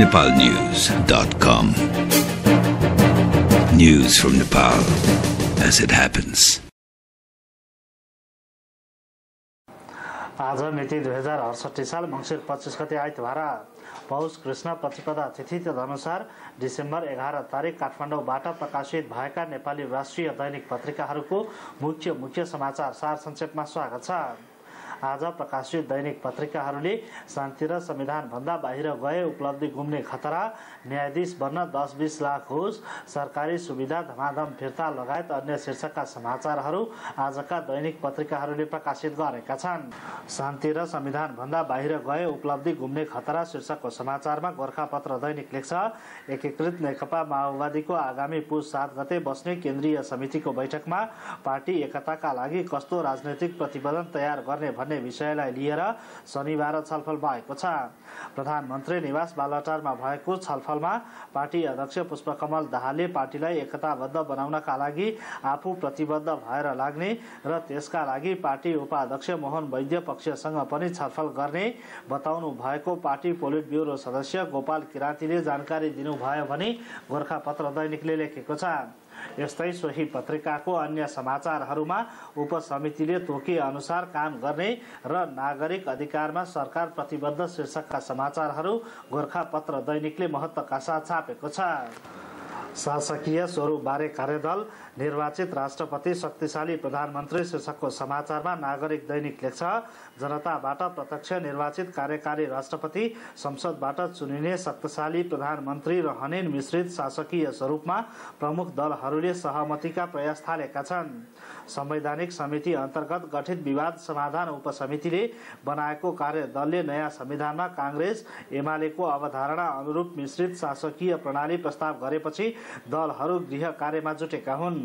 nepalnews.com. News from Nepal as it happens. आज मिति 2068 साल मंसिर 25 गते आइतबार पौष कृष्ण प्रतिपदा तिथि अनुसार डिसेम्बर 11 तारिक काठमाडौँबाट प्रकाशित भएका नेपाली राष्ट्रिय दैनिक पत्रिकाहरूको मुख्य समाचार सार संक्षेपमा स्वागत छ। आज प्रकाशित दैनिक पत्रिकाहरूले शान्ति र संविधान भन्दा बाहिर गए उपलब्धि गुम्ने खतरा, न्यायाधीश बन्न 10-20 लाख होस्, सरकारी सुविधा धमाधम फिर्ता लगायत अन्य शीर्षकका समाचारहरू आजका दैनिक पत्रिकाहरूले प्रकाशित गरेका छन्। शान्ति र संविधान भन्दा बाहिर गए उपलब्धि गुम्ने खतरा शीर्षकको समाचारमा गोरखापत्र दैनिक लेख्छ, एकीकृत नेकपा माओवादीको आगामी पुस 7 गते बस्ने केन्द्रीय समितिको बैठकमा पार्टी एकताका लागि कस्तो राजनीतिक प्रतिबन्ध तयार गर्ने भन्ने विषयलाई लिएर शनिबार छलफल भएको छ। प्रधानमन्त्री निवास बालाटारमा भएको छलफलमा पार्टी अध्यक्ष पुष्प कमल दाहालले पार्टीलाई एकताबद्ध बनाउनका लागि आफू प्रतिबद्ध भएर लाग्ने र त्यसका लागि पार्टी उपाध्यक्ष मोहन वैद्य पक्षसँग पनि छलफल गर्ने बताउनु भएको पार्टी पोलिट ब्युरो सदस्य गोपाल किरान्तीले जानकारी दिनुभयो भने गोरखापत्र दैनिकले लेखेको छ। यस्तै सोही पत्रिकाको अन्य समाचारहरूमा उपसमितिले तोके अनुसार काम गर्ने र नागरिक अधिकारमा सरकार प्रतिबद्ध शीर्षकका समाचारहरू गोरखापत्र दैनिकले महत्त्वका साथ छापेको छ। शासकीय स्वरूप बारे कार्यदल, निर्वाचित राष्ट्रपति शक्तिशाली प्रधानमन्त्री शीर्षकको समाचारमा नागरिक दैनिक लेख्छ, जनताबाट प्रत्यक्ष निर्वाचित कार्यकारी राष्ट्रपति, संसदबाट चुनिने शक्तिशाली प्रधानमन्त्री रहने मिश्रित शासकीय स्वरूपमा प्रमुख दलहरूले सहमतिका प्रयास थालेका छन्। संवैधानिक समिति अन्तर्गत गठित विवाद समाधान उपसमितिले बनाएको कार्यदलले नयाँ संविधानमा कांग्रेस एमालेको अवधारणा अनुरूप मिश्रित शासकीय प्रणाली प्रस्ताव गरेपछि दलहरू गृह कार्यमा जुटेका हुन्।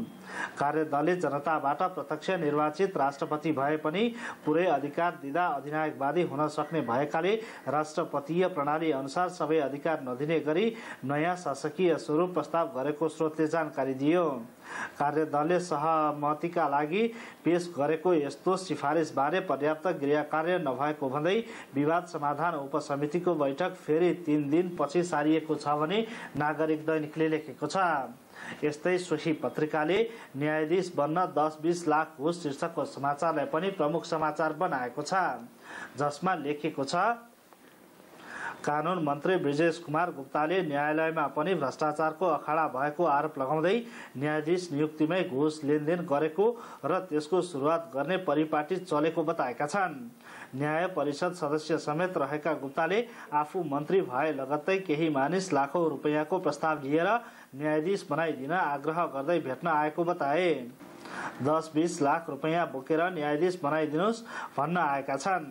कार्यदलले जनताबाट प्रत्यक्ष निर्वाचित राष्ट्रपति भए पनि पूरै अधिकार दिँदा अधिनायकवादी हुन सक्ने भएकाले राष्ट्रपतिय प्रणाली अनुसार सबै अधिकार नदिने गरी नयाँ शासकीय स्वरूप प्रस्ताव गरेको स्रोतले जानकारी दियो। कार्यदलले सहमतिका लागि पेश गरेको यस्तो सिफारिसबारे पर्याप्त गृहकार्य नभएको भन्दै विवाद समाधान उपसमितिको बैठक फेरि 3 दिनपछि सारिएको छ भने नागरिक दैनिकले लेखेको छ। यस्तै सोही पत्रिकाले न्यायाधीश बन्न 10-20 लाख होस् शीर्षकको समाचारलाई पनि प्रमुख समाचार बनाएको छ, जसमा लेखेको छ कानून मन्त्री ब्रिजेश कुमार गुप्ताले न्यायालयमा पनि भ्रष्टाचारको अखाडा भएको आरोप लगाउँदै न्यायाधीश नियुक्तिमै घुस लेनदेन गरेको र त्यसको सुरुवात गर्ने परिपाटी चलेको बताएका छन्। न्याय परिषद सदस्य समेत रहेका गुप्ताले आफू मन्त्री भए लगत्तै केही मानिस लाखौं रुपैयाँको प्रस्ताव लिएर न्यायाधीश बनाइदिन आग्रह गर्दै भेट्न आएको बताए। 10-20 लाख रुपैयाँ बोकेर न्यायाधीश बनाइदिनुस् भन्न आएका छन्।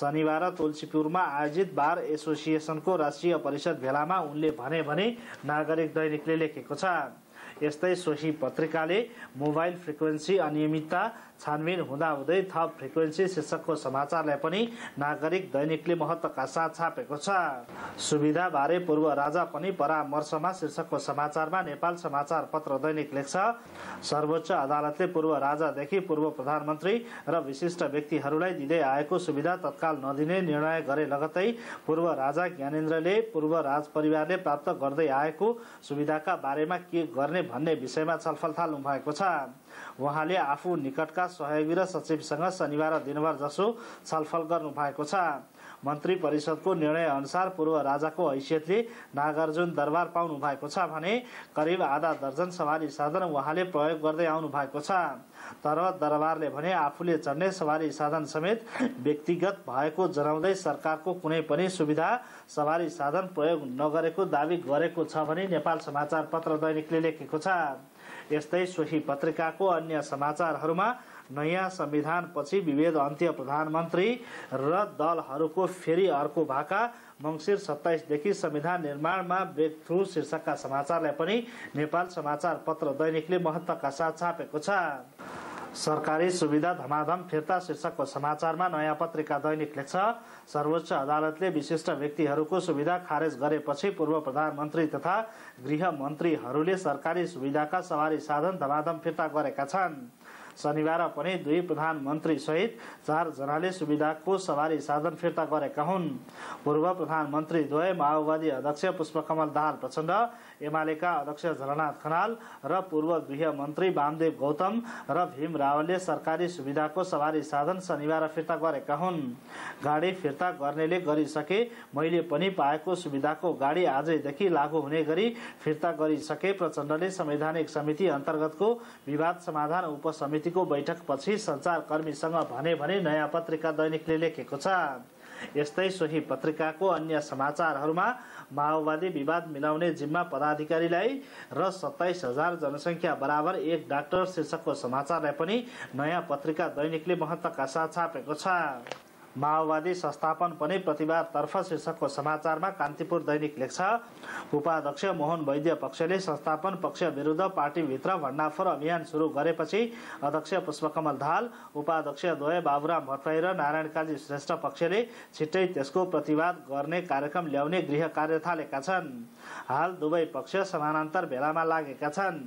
शनिबार तुलसीपुरमा आयोजित बार एसोसिएसनको राष्ट्रिय परिषद भेलामा उनले भने नागरिक दैनिकले लेखेको छ। यस्तै सोही पत्रिकाले मोबाइल फ्रिक्वेन्सी अनियमितता छानबिन हुँदाहुँदै थप फ्रिक्वेन्सी शीर्षकको समाचारलाई पनि नागरिक दैनिकले महत्त्वका साथ छापेको छ। सुविधाबारे पूर्व राजा पनि परामर्शमा शीर्षकको समाचारमा नेपाल समाचार पत्र दैनिक लेख्छ, सर्वोच्च अदालतले पूर्व राजादेखि पूर्व प्रधानमन्त्री र विशिष्ट व्यक्तिहरूलाई दिँदै आएको सुविधा तत्काल नदिने निर्णय गरे लगत्तै पूर्व राजा ज्ञानेन्द्रले पूर्व राज परिवारले प्राप्त गर्दै आएको सुविधाका बारेमा के गर्ने भन्ने विषयमा छलफल थाल्नु भएको छ। उहाँले आफू निकटका सहयोगी र सचिवसँग शनिबार दिनभर जसो छलफल गर्नु भएको छ। मन्त्री परिषदको निर्णय अनुसार पूर्व राजाको हैसियतले नागार्जुन दरबार पाउनु भएको छ भने करिब आधा दर्जन सवारी साधन उहाँले प्रयोग गर्दै आउनु भएको छ, तर दरबारले भने आफूले चढ्ने सवारी साधन समेत व्यक्तिगत भएको जनाउँदै सरकारको कुनै पनि सुविधा सवारी साधन प्रयोग नगरेको दावी गरेको छ भने नेपाल समाचार पत्र दैनिकले लेखेको छ। यस्तै सोही पत्रिकाको अन्य समाचारहरूमा नयाँ संविधानपछि विभेद अन्त्य प्रधानमन्त्री र दलहरूको फेरि अर्को भाका, मंसिर 27 देखि संविधान निर्माणमा ब्रेक थ्रू शीर्षकका समाचारलाई पनि नेपाल समाचार पत्र दैनिकले महत्त्वका साथ छापेको छ। सरकारी सुविधा धमाधम फिर्ता शीर्षकको समाचारमा नयाँ पत्रिका दैनिक लेख्छ, सर्वोच्च अदालतले विशिष्ट व्यक्तिहरूको सुविधा खारेज गरेपछि पूर्व प्रधानमन्त्री तथा गृहमन्त्रीहरूले सरकारी सुविधाका सवारी साधन धमाधम फिर्ता गरेका छन्। शनिबार पनि दुई प्रधानमन्त्री सहित 4 जनाले सुविधाको सवारी साधन फिर्ता गरेका हुन्। पूर्व प्रधानमन्त्री द्वय माओवादी अध्यक्ष पुष्प कमल दाहाल प्रचण्ड, एमालेका अध्यक्ष झलनाथ खनाल र पूर्व गृह मन्त्री बामदेव गौतम र भीम रावलले सरकारी सुविधाको सवारी साधन शनिबार फिर्ता गरेका हुन्। गाडी फिर्ता गर्नेले गरिसके, मैले पनि पाएको सुविधाको गाडी आजैदेखि लागू हुने गरी फिर्ता गरिसके प्रचण्डले संवैधानिक समिति अन्तर्गतको विवाद समाधान उपसमितिको बैठकपछि सञ्चारकर्मीसँग भने नयाँ पत्रिका दैनिकले लेखेको छ। यस्तै सोही पत्रिकाको अन्य समाचारहरूमा माओवादी विवाद मिलाउने जिम्मा पदाधिकारीलाई र 27,000 जनसंख्या बराबर एक डाक्टर शीर्षकको समाचारलाई पनि नयाँ पत्रिका दैनिकले महत्त्वका साथ छापेको छ। माओवादी संस्थापन पनि प्रतिवादतर्फ शीर्षकको समाचारमा कान्तिपुर दैनिक लेख्छ, उपाध्यक्ष मोहन वैद्य पक्षले संस्थापन पक्ष विरुद्ध पार्टीभित्र भण्डाफोर अभियान सुरु गरेपछि अध्यक्ष पुष्पकमल दाहाल, उपाध्यक्ष द्वय बाबुराम भट्टराई र नारायणकाजी श्रेष्ठ पक्षले छिट्टै त्यसको प्रतिवाद गर्ने कार्यक्रम ल्याउने गृह कार्य थालेका छन्। हाल दुवै पक्ष समानान्तर भेलामा लागेका छन्।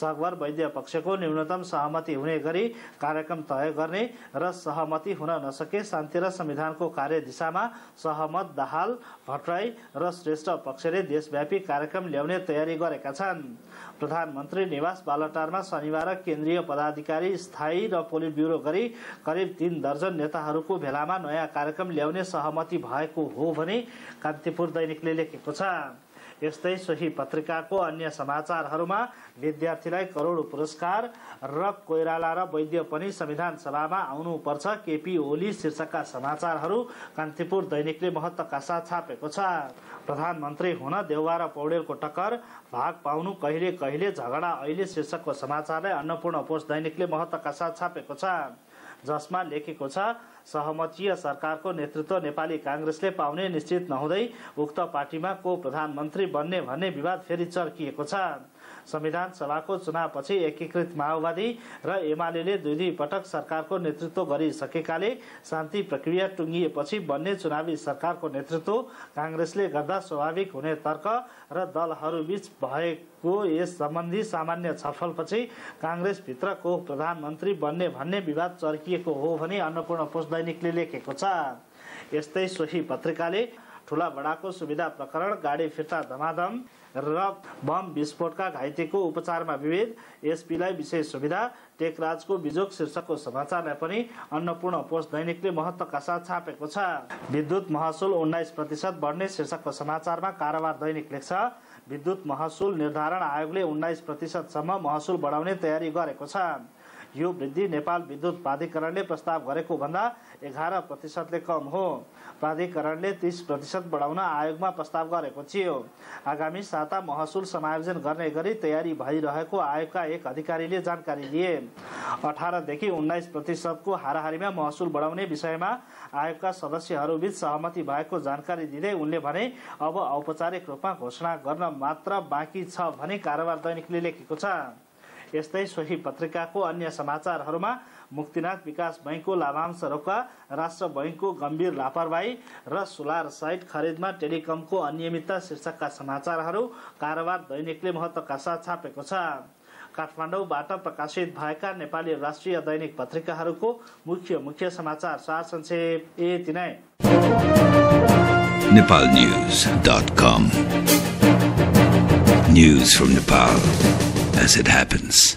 सगवर वैद्य पक्षको न्यूनतम सहमति हुने गरी कार्यक्रम तय गर्ने र सहमति हुन नसके शान्ति संविधानको कार्य दिशामा सहमत दाहाल, भट्टराई र श्रेष्ठ पक्षले देशव्यापी कार्यक्रम ल्याउने तयारी गरेका छन्। प्रधानमन्त्री निवास बालटारमा शनिबार केन्द्रीय पदाधिकारी, स्थायी र पोलिट ब्युरो गरी करिब 3 दर्जन नेताहरूको भेलामा नयाँ कार्यक्रम ल्याउने सहमति भएको हो भने कान्तिपुर दैनिकले लेखेको छ। यस्तै सोही पत्रिकाको अन्य समाचारहरूमा विद्यार्थीलाई करोड पुरस्कार र कोइराला र वैद्य पनि संविधान सभामा आउनुपर्छ केपी ओली शीर्षकका समाचारहरू कान्तिपुर दैनिकले महत्त्वका साथ छापेको छ। प्रधानमन्त्री हुन देउवा र पौडेलको टक्कर, भाग पाउनु कहिले कहिले, झगडा अहिले शीर्षकको समाचारलाई अन्नपूर्ण पोस्ट दैनिकले महत्त्वका साथ छापेको छ, जसमा लेखेको छ, सहमतीय सरकारको नेतृत्व नेपाली कांग्रेसले पाउने निश्चित नहुँदै उक्त पार्टीमा को प्रधानमन्त्री बन्ने भन्ने विवाद फेरि चर्किएको छ। संविधान सभाको चुनावपछि एकीकृत माओवादी र एमालेले दुई पटक सरकारको नेतृत्व गरिसकेकाले शान्ति प्रक्रिया टुङ्गिएपछि बन्ने चुनावी सरकारको नेतृत्व कांग्रेसले गर्दा स्वाभाविक हुने तर्क र दलहरूबीच भएको यस सम्बन्धी सामान्य छलफलपछि कांग्रेसभित्र को प्रधानमन्त्री बन्ने भन्ने विवाद चर्किएको हो भने अन्नपूर्ण पोस्ट दैनिकले लेखेको छ। यस्तै सोही पत्रिकाले ठुला बडाको सुविधा प्रकरण, गाडी फिर्ता धमाधम र बम विस्फोटका घाइतेको उपचारमा विभेद, एसपीलाई विशेष सुविधा, टेकराजको बिजोग शीर्षकको समाचारलाई पनि अन्नपूर्ण पोस्ट दैनिकले महत्त्वका साथ छापेको छ। विद्युत महसुल 19% बढ्ने शीर्षकको समाचारमा कारोबार दैनिक लेख्छ, विद्युत महसुल निर्धारण आयोगले 19%सम्म महसुल बढाउने तयारी गरेको छ। यो वृद्धि नेपाल विद्युत प्राधिकरणले प्रस्ताव गरेको भन्दा 11%ले कम हो। प्राधिकरणले 30% बढाउन आयोगमा प्रस्ताव गरेको थियो। आगामी साता महसुल समायोजन गर्ने गरी तयारी भइरहेको आयोगका एक अधिकारीले जानकारी दिए। 18 देखि 19%को हाराहारीमा महसुल बढाउने विषयमा आयोगका सदस्यहरूबीच सहमति भएको जानकारी दिँदै उनले भने, अब औपचारिक रूपमा घोषणा गर्न मात्र बाँकी छ भने कारोबार दैनिकले लेखेको छ। यस्तै सोही पत्रिकाको अन्य समाचारहरूमा मुक्तिनाथ विकास बैंकको लाभांश रोक्दा राष्ट्र बैंकको गम्भीर लापरवाही र सोलर साइट खरिदमा टेलिकमको अनियमितता शीर्षकका समाचारहरू कारोबार दैनिकले महत्त्वका साथ छापेको छ। काठमाडौँबाट प्रकाशित भएका नेपाली राष्ट्रिय दैनिक पत्रिकाहरूको मुख्य समाचार सार संक्षेप यति नै। nepalnews.com News from Nepal as it happens.